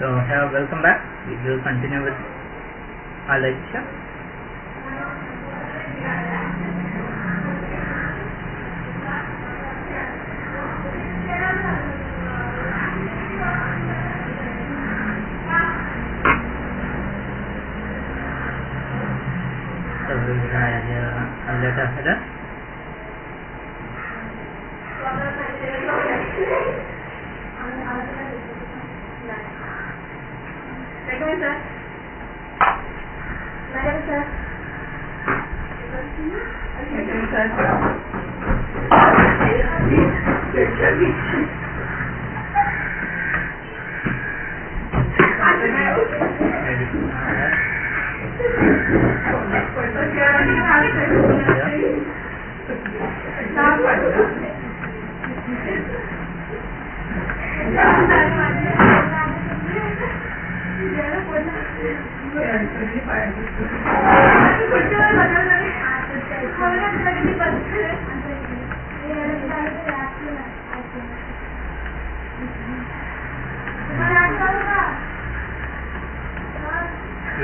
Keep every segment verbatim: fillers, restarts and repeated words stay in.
So here, welcome back. We will continue with our lecture. So we will add uh, a letter header.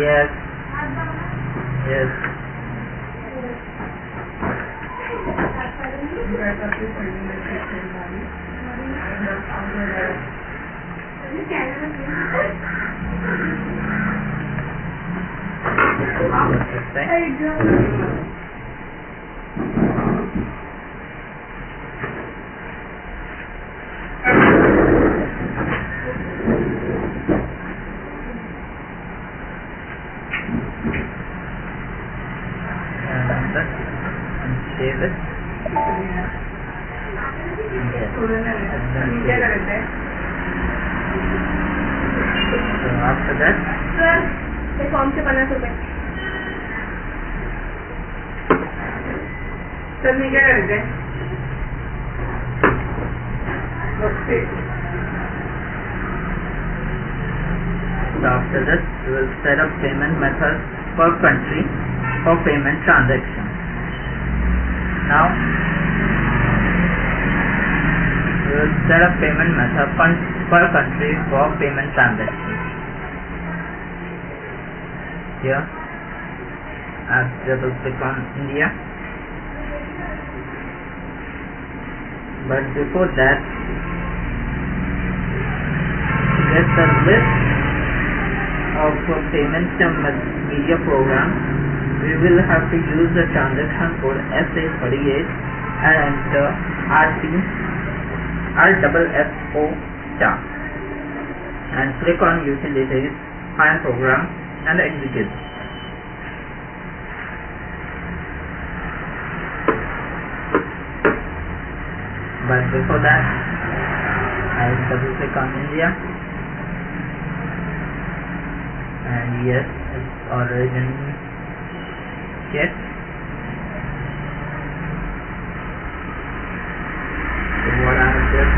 Yes. Yes. Payment transaction. Now we will set up payment method per country for payment transaction. Here I double click on India, but before that there is a list of payment media programs. We will have to use the transaction code S A thirty-eight and enter R T R S S O star and click on utilities, find program and execute. But before that, I double click on India and yes, it's already in Yes. So what I have just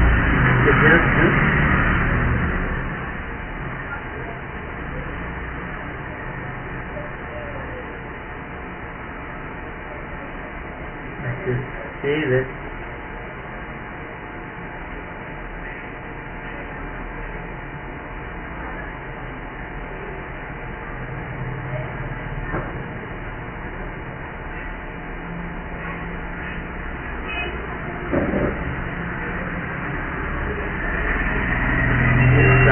suggest is let's just save it. It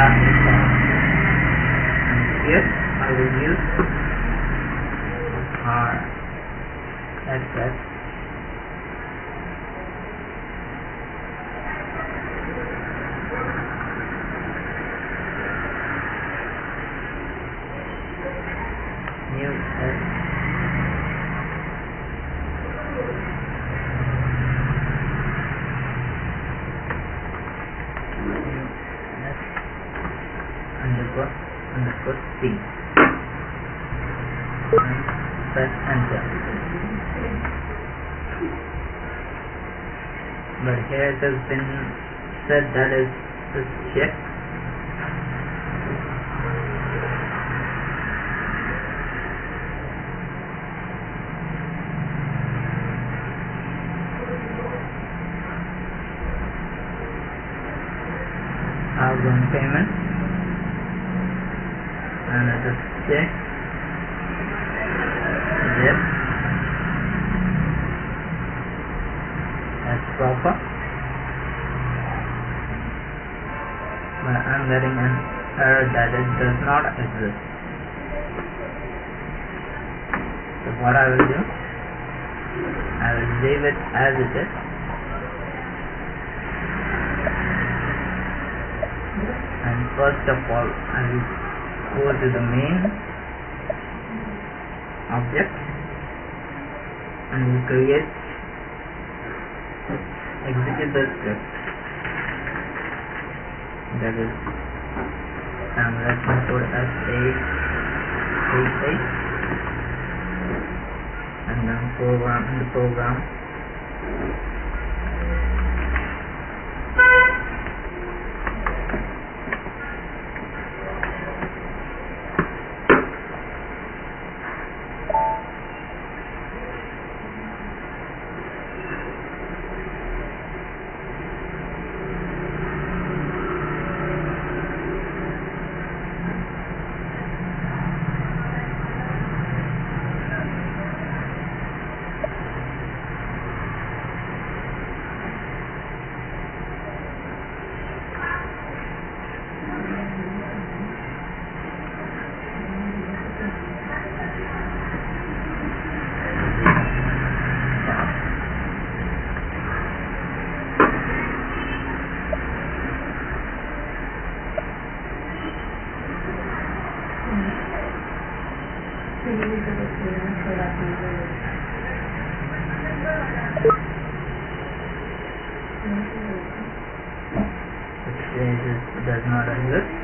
has been said that is this check. Outgoing payment. and I just check yes, as proper. But I'm getting an error that it does not exist. So what I will do, I will leave it as it is. And first of all, I will go to the main object and we'll create, execute the script. That is, I'm writing code as S A thirty-eight and then program in the program. Does not exist.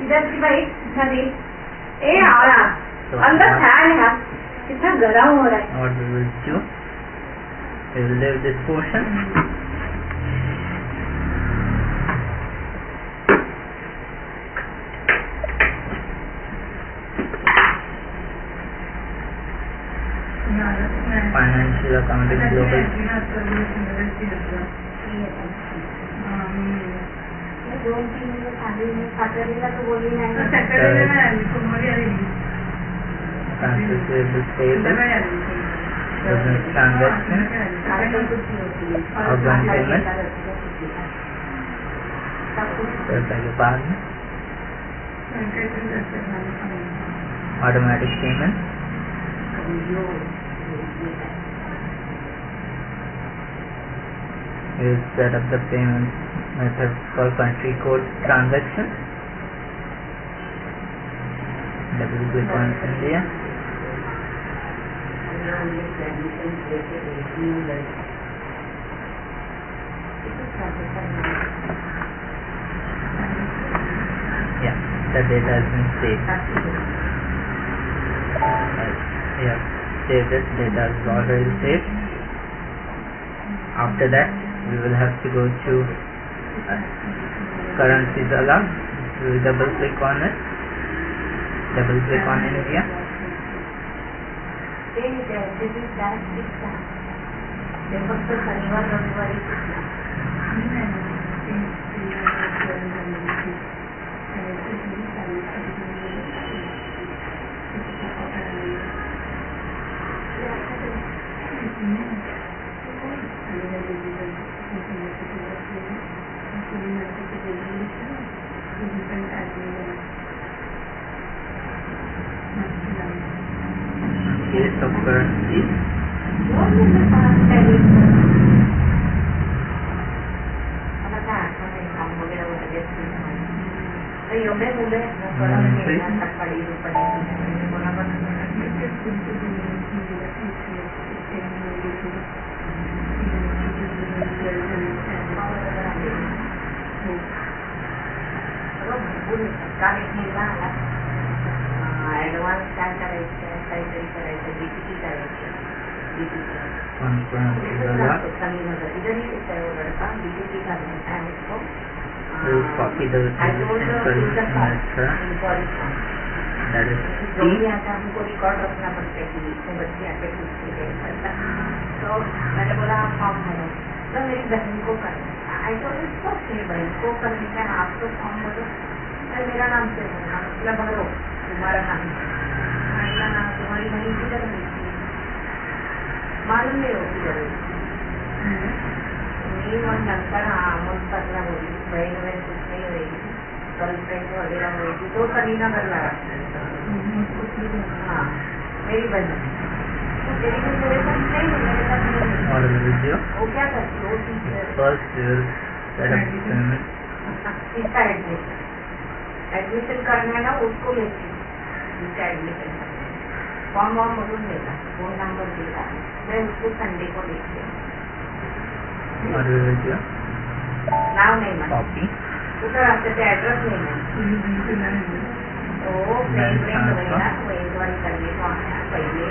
इधर की भाई इधर ही ए आ रहा अंदर fan है कितना गर्म हो रहा है और जो will leave this portion financial accounting global तो automatic payment you set up the payment method for country code transaction. That will be on India. Yeah, the data has been saved. Yeah, save this data is already saved. After that, we will have to go to uh, currencies allowed. We will double click on it, double click on India, of currency. yo me mudé, no solamente ¿Sí? hasta el país, para que con la persona. मेरा नाम से मतलब भरो तुम्हारा नाम मेरा नाम तुम्हारी बहन की तरह मालूम नहीं होती है नहीं मन लगता है मन पतला होगी बहन बहन कुछ नहीं होगी गर्लफ्रेंड वगैरह होगी तो करीना बदला हाँ मेरी बहन तेरी कुछ मेरे साथ नहीं मेरे साथ नहीं वो क्या करती वो टीचर फर्स्ट ईयर इसका एडमिशन एडमिशन करना है ना उसको लेती हूँ उसका एडमिशन फॉर्म वॉर्म मजूर देगा फोन नंबर देगा मैं उसको संडे को देखती हूँ नाम नहीं मानी उधर रास्ते से एड्रेस नहीं मानी तो फ्रेंड फ्रेंड वगैरह वो एक बार करने को आया पहले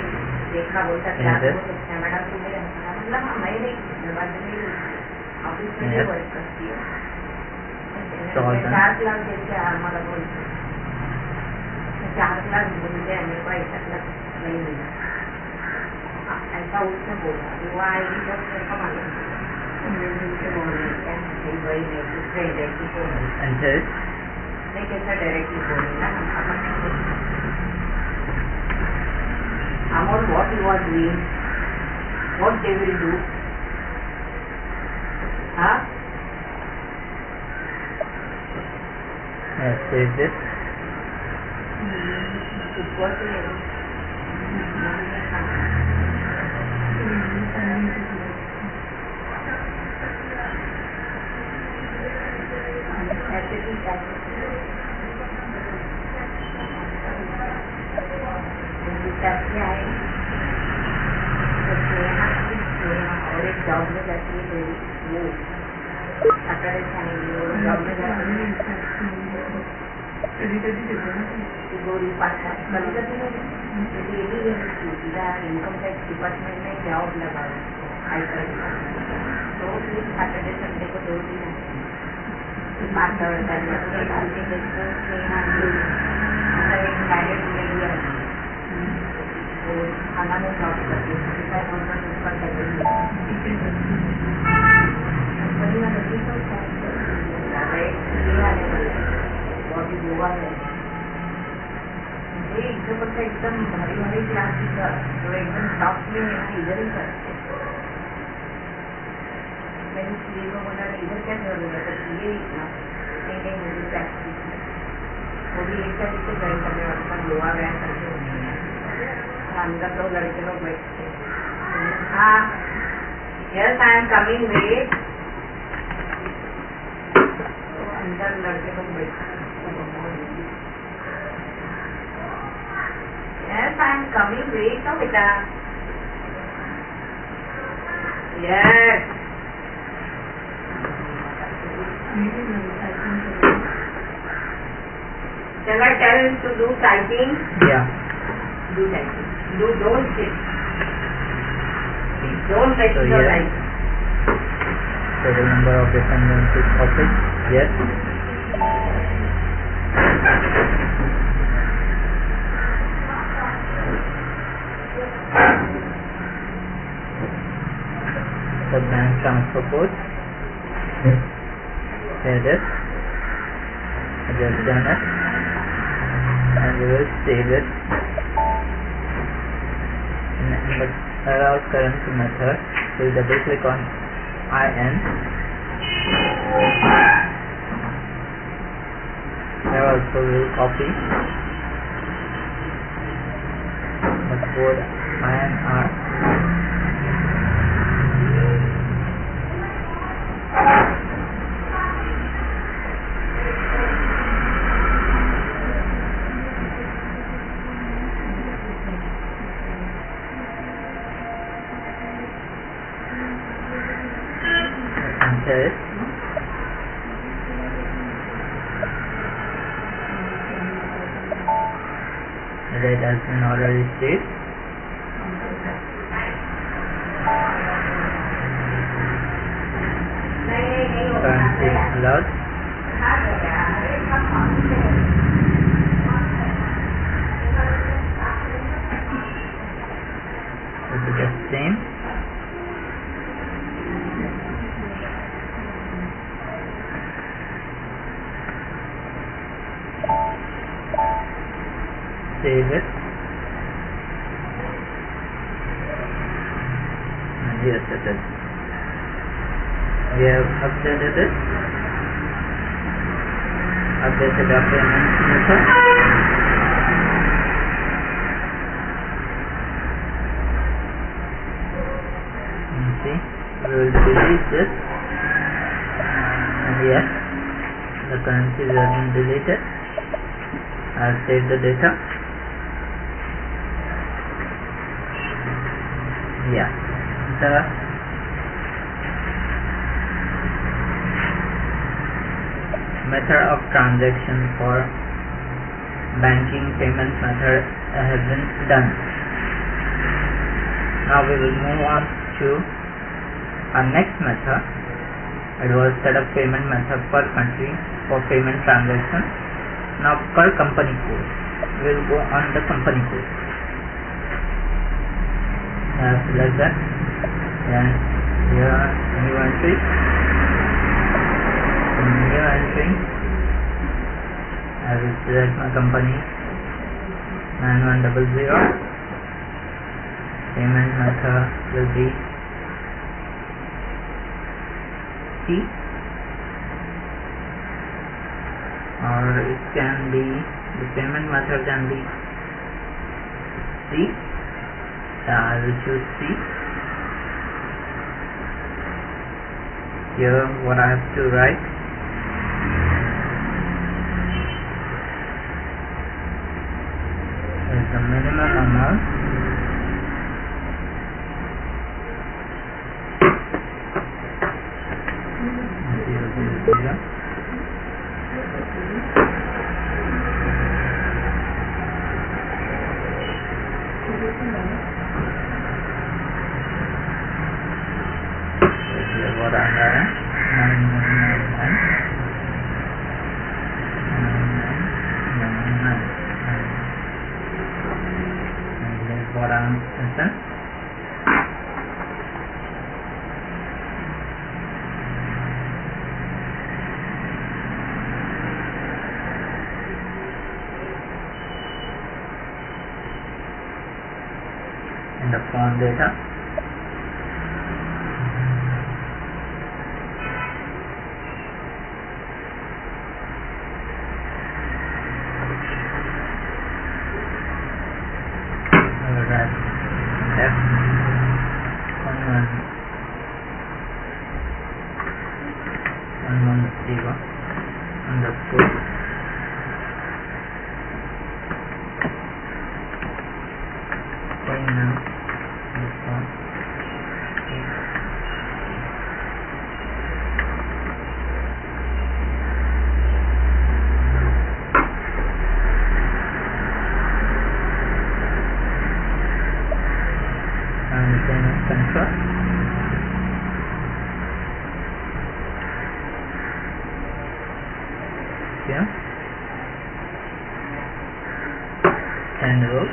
देखा बोल सकता है मैडम तुम्हें रहना मतलब हमें नहीं धन्यवाद नहीं ऑफिस में वर्क करती है चार क्लास देते हैं हमारा बोल चार क्लास बोलते हैं मेरे को ऐसा क्लास नहीं मिला ऐसा उसने बोला वो आएगी जब मेरे को मालूम नहीं कैसा डायरेक्टली बोले ना Amol what you are doing what they will do हाँ Yes, is this? that as an oral state. Current is allowed. Will be the same. Save it. And yes, it is. We have updated it. Update the document method. Okay. We will delete this. And yes, the currencies have been deleted. I have saved the data. Yeah, the method of transaction for banking payment method has been done. Now we will move on to our next method. It was set up payment method per country for payment transaction. Now per company code, we will go on the company code. Uh, select that, then here new entry, new entry, I will select my company nine one zero zero, payment method will be T, or it can be, the payment method can be C. I will choose C. Here what I have to write, is the minimum amount zero zero zero. And the font data, and rows,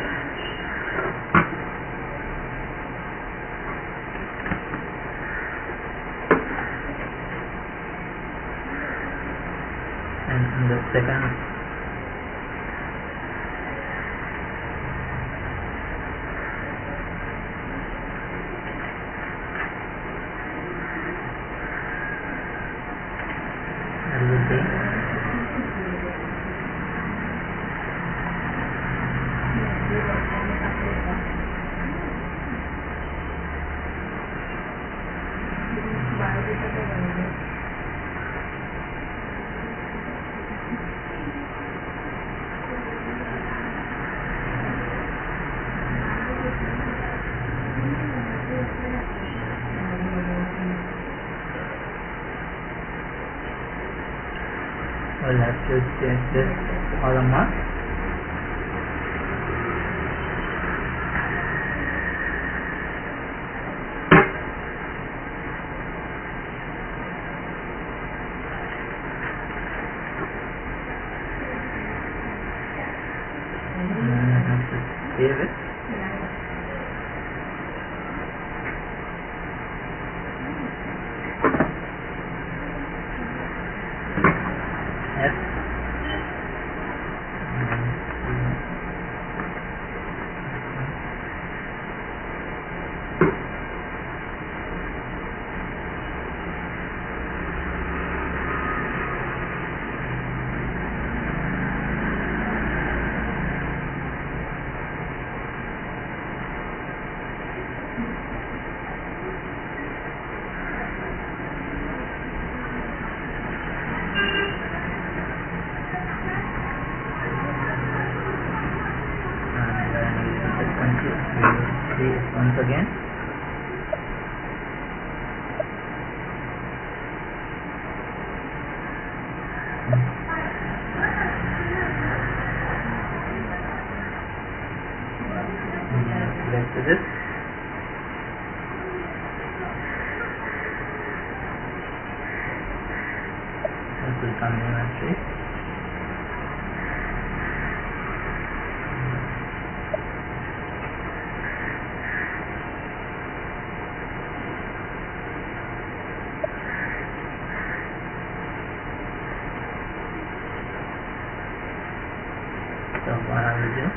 and in the second we'll have to change this column mark. Is it? Once again, let's do this. This will come in actually. So what I will do,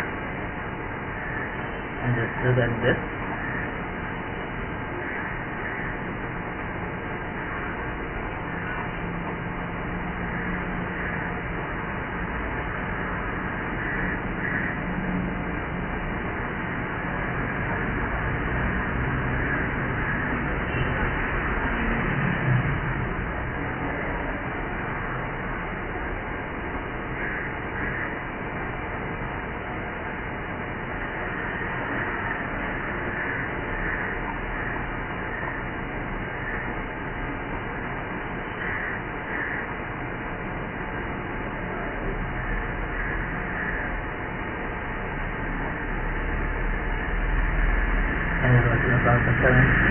and just do that this. About the currency.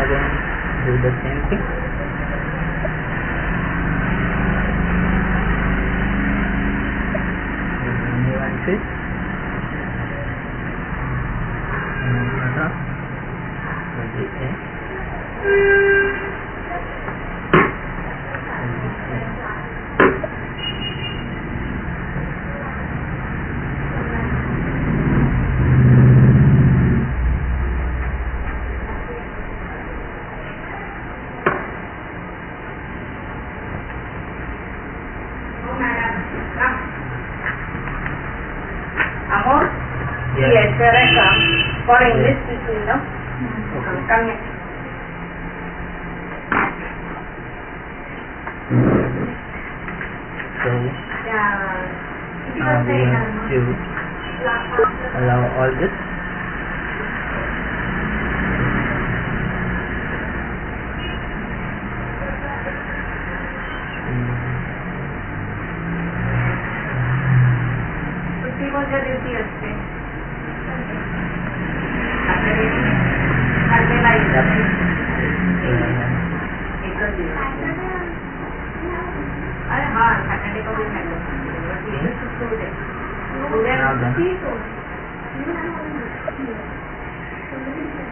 again do the same thing. New entry. Yes, there is a for English speaking, no? Okay. Come here. So, now we have to allow all this.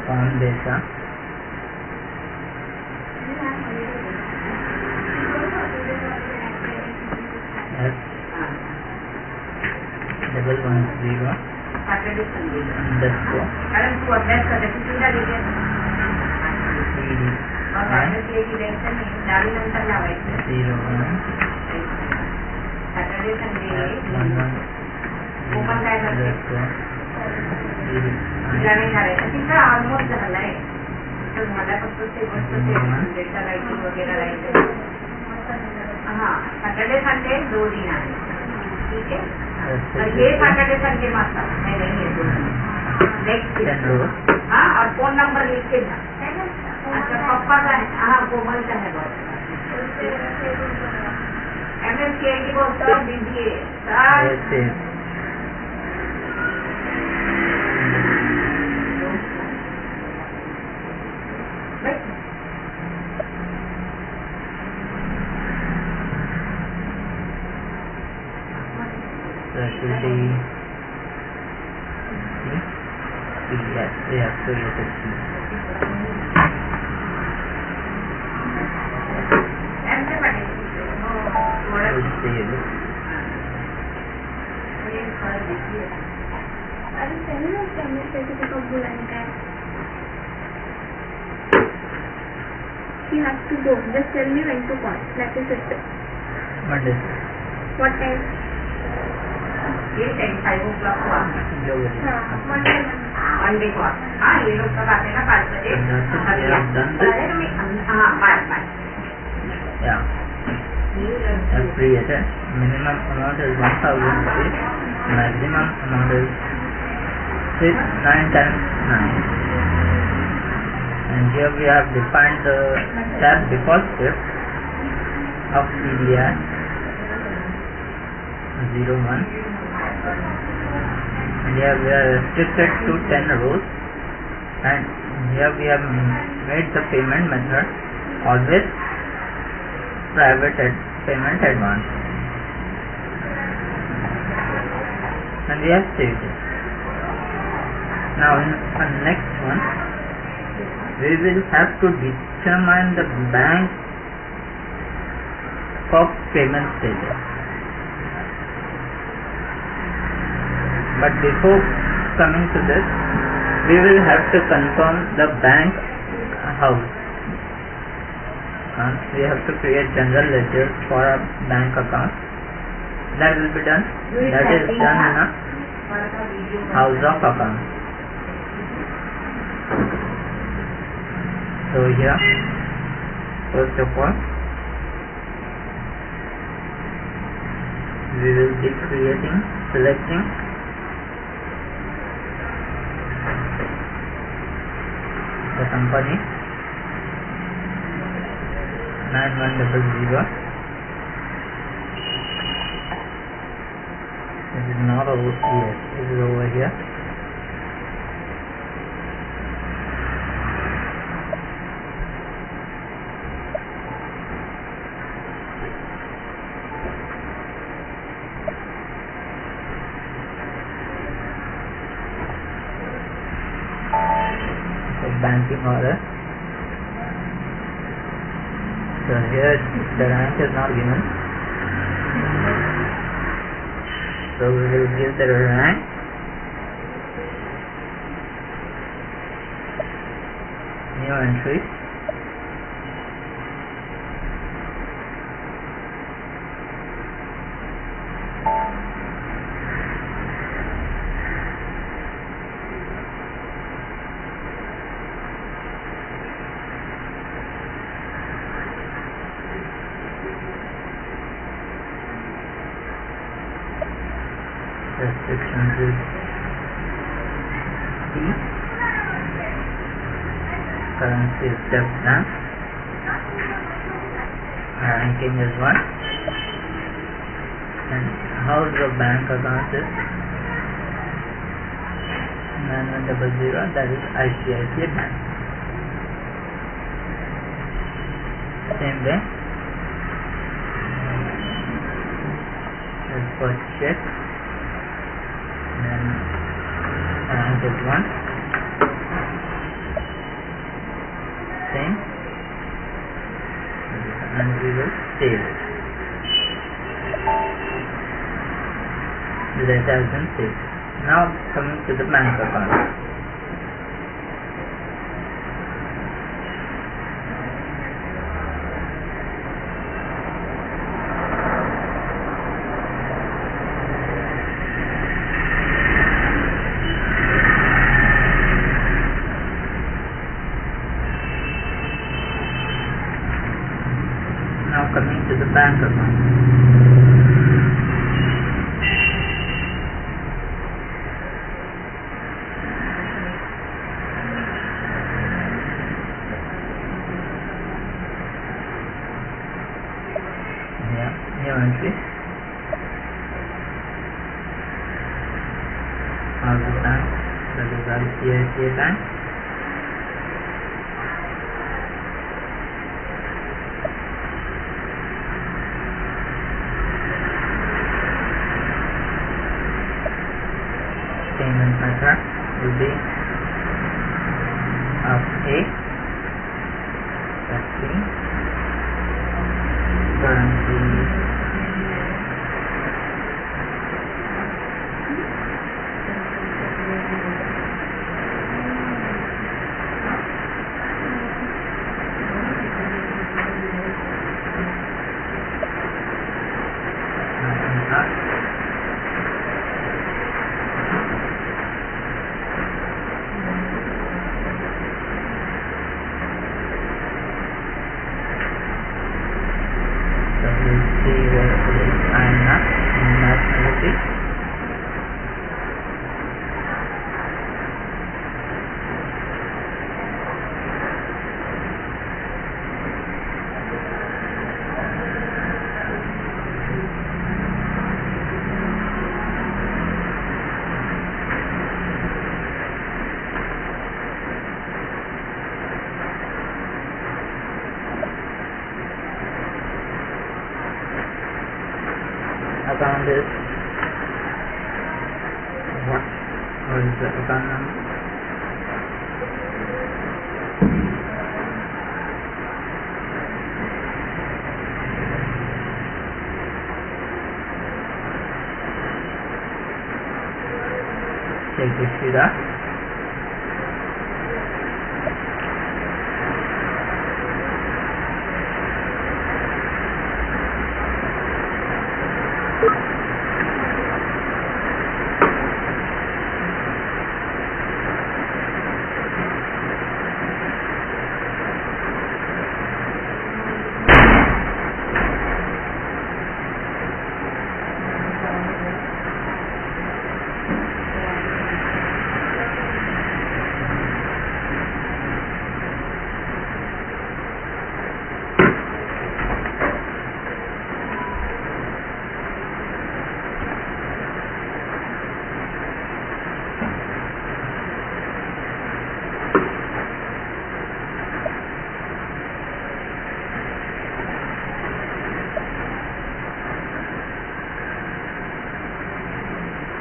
Foundation. Yes. Double one zero. Underscore. Zero one. Open काय almost झालं आहे तर मला फक्त ते गोष्ट data writing वगैरे राहायचं हां सॅटर्डे संडे दोन दिन आहे ठीक आहे तर हे सॅटर्डे संडे मासा नाही नाही हे दोन नेक्स्ट दिन हां और फोन नंबर लिख के अच्छा पप्पा का हां कोमल का है एमएसके की बहुत दीजिए sir You have to go. Just tell me when to call. That is it. What is it? What time? eight and five o'clock. Monday. Monday call. Ah, you look up at five thirty. Ah, bye, bye. Yeah. Appreciated. Minimum amount is one thousand rupees. Maximum amount is six, nine times nine. And here we have defined the tab default script of C D R zero one, and here we are restricted to ten rows, and here we have made the payment method always private ad payment advance, and we have saved it. Now in the next one we will have to determine the bank for payment status. But before coming to this, we will have to confirm the bank house. And we have to create general ledger for a bank account. That will be done. That is done in a house of account. So here, first of all, we will be creating, selecting the company nine one zero zero. This is not over here, this is over here. banking order. So here the rank is not given, so we will give the rank. New entry. Currency is just done. Ranking is one. And how the bank account is nine one double zero, that is I C I C I Bank. Same way. Let's go check. Then rank is one. Same, and we will save it. That has been saved. Now coming to the bank account. Coming to the bank account. Yeah, new entry. All the banks, that is I C I C I Bank. Payment method will be of A, plus B, currency, account is what? What is the account number? Check this with us.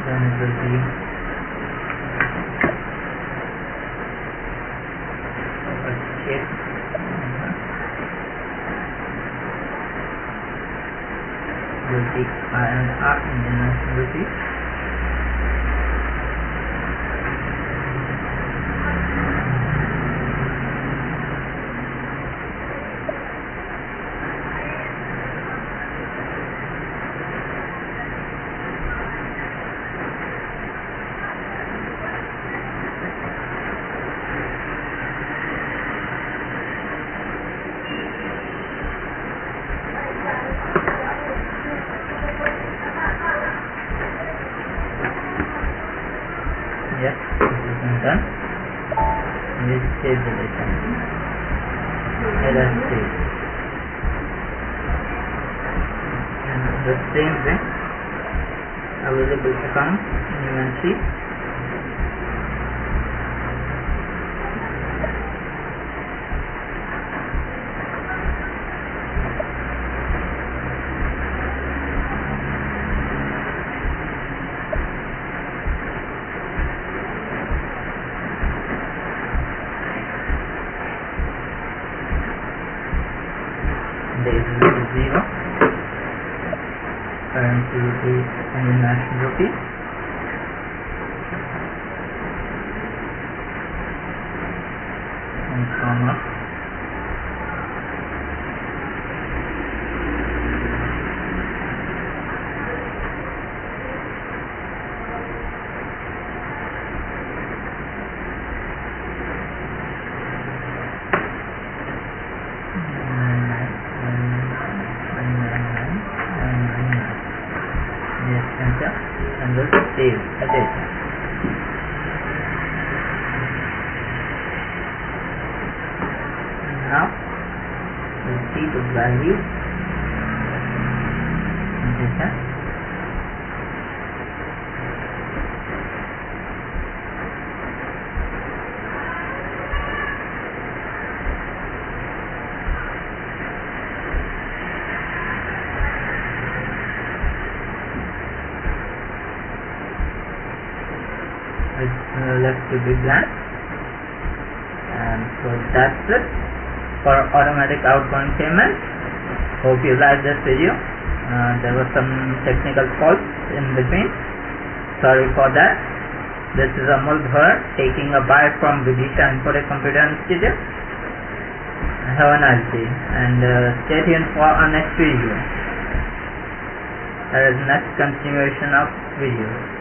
Then it will be if I am Indian nationality. Yeah, this is done. Let's save the data. Let us save. And the same way, available account, inventory. Zero currency rupee and international rupee. And comma. And let's save the data. Now we'll see the value in data. It's uh, left to be blank, and so that's it for automatic outgoing payment. Hope you liked this video. Uh, there was some technical faults in between, sorry for that. This is Amul Bhar taking a bye from Vidisha Infotech Computer Institute. Have a nice day and uh, stay tuned for our next video. There is next continuation of videos.